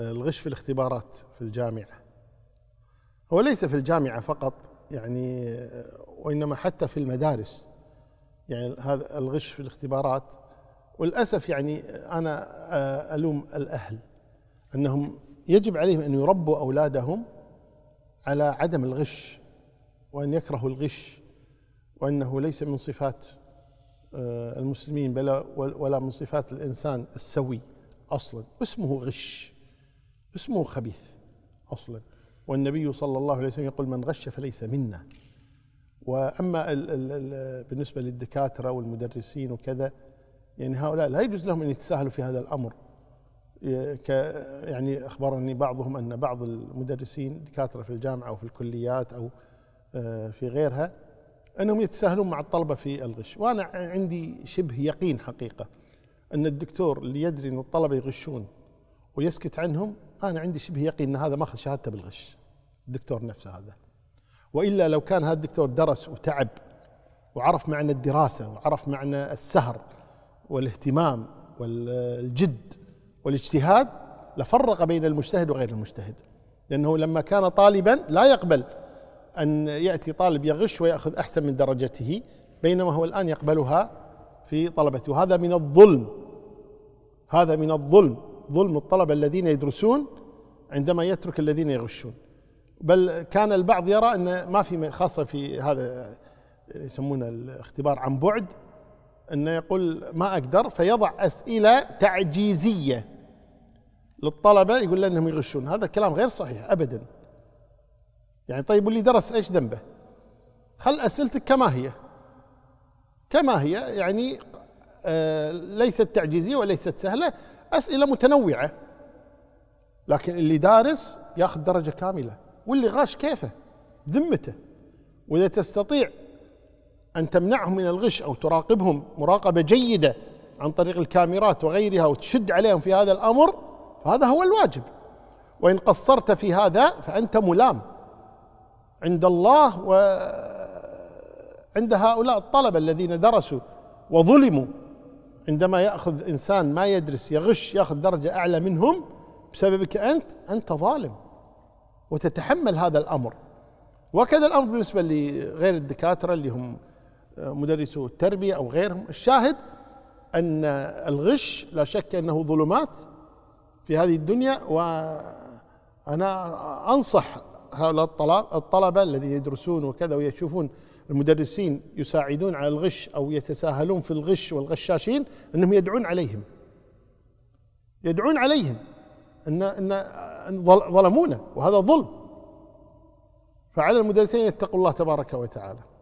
الغش في الاختبارات في الجامعة، هو ليس في الجامعة فقط يعني، وإنما حتى في المدارس يعني هذا الغش في الاختبارات. وللأسف يعني أنا ألوم الأهل أنهم يجب عليهم أن يربوا أولادهم على عدم الغش، وأن يكرهوا الغش، وأنه ليس من صفات المسلمين بل ولا من صفات الإنسان السوي أصلا، اسمه غش، اسمه خبيث أصلا. والنبي صلى الله عليه وسلم يقول من غش فليس منا. وأما بالنسبة للدكاترة والمدرسين وكذا، يعني هؤلاء لا يجوز لهم أن يتساهلوا في هذا الأمر. يعني أخبرني بعضهم أن بعض المدرسين دكاترة في الجامعة أو في الكليات أو في غيرها أنهم يتساهلون مع الطلبة في الغش، وأنا عندي شبه يقين حقيقة أن الدكتور اللي يدري أن الطلبة يغشون ويسكت عنهم، أنا عندي شبه يقين أن هذا ماخذ شهادته بالغش، الدكتور نفسه هذا. وإلا لو كان هذا الدكتور درس وتعب وعرف معنى الدراسة وعرف معنى السهر والاهتمام والجد والاجتهاد لفرق بين المجتهد وغير المجتهد، لأنه لما كان طالبا لا يقبل أن يأتي طالب يغش ويأخذ أحسن من درجته، بينما هو الآن يقبلها في طلبته. وهذا من الظلم، هذا من الظلم، ظلم الطلبة الذين يدرسون عندما يترك الذين يغشون. بل كان البعض يرى أن ما في، خاصة في هذا يسمونه الاختبار عن بعد، أنه يقول ما أقدر فيضع أسئلة تعجيزية للطلبة يقول لأنهم يغشون. هذا كلام غير صحيح أبدا يعني. طيب واللي درس إيش ذنبه؟ خل أسئلتك كما هي كما هي يعني، ليست تعجيزية وليست سهلة، أسئلة متنوعة. لكن اللي دارس ياخذ درجة كاملة، واللي غاش كيفه ذمته. وإذا تستطيع أن تمنعهم من الغش أو تراقبهم مراقبة جيدة عن طريق الكاميرات وغيرها وتشد عليهم في هذا الأمر، فهذا هو الواجب. وإن قصرت في هذا فأنت ملام عند الله وعند هؤلاء الطلبة الذين درسوا وظلموا. عندما يأخذ إنسان ما يدرس يغش يأخذ درجة أعلى منهم بسببك أنت ظالم وتتحمل هذا الأمر. وكذا الأمر بالنسبة لغير الدكاترة اللي هم مدرسو التربية أو غيرهم. الشاهد أن الغش لا شك أنه ظلمات في هذه الدنيا. وأنا أنصح هؤلاء الطلبة الذين يدرسون وكذا ويشوفون المدرسين يساعدون على الغش أو يتساهلون في الغش والغشاشين، أنهم يدعون عليهم أن ظلمونا، وهذا ظلم. فعلى المدرسين يتقوا الله تبارك وتعالى.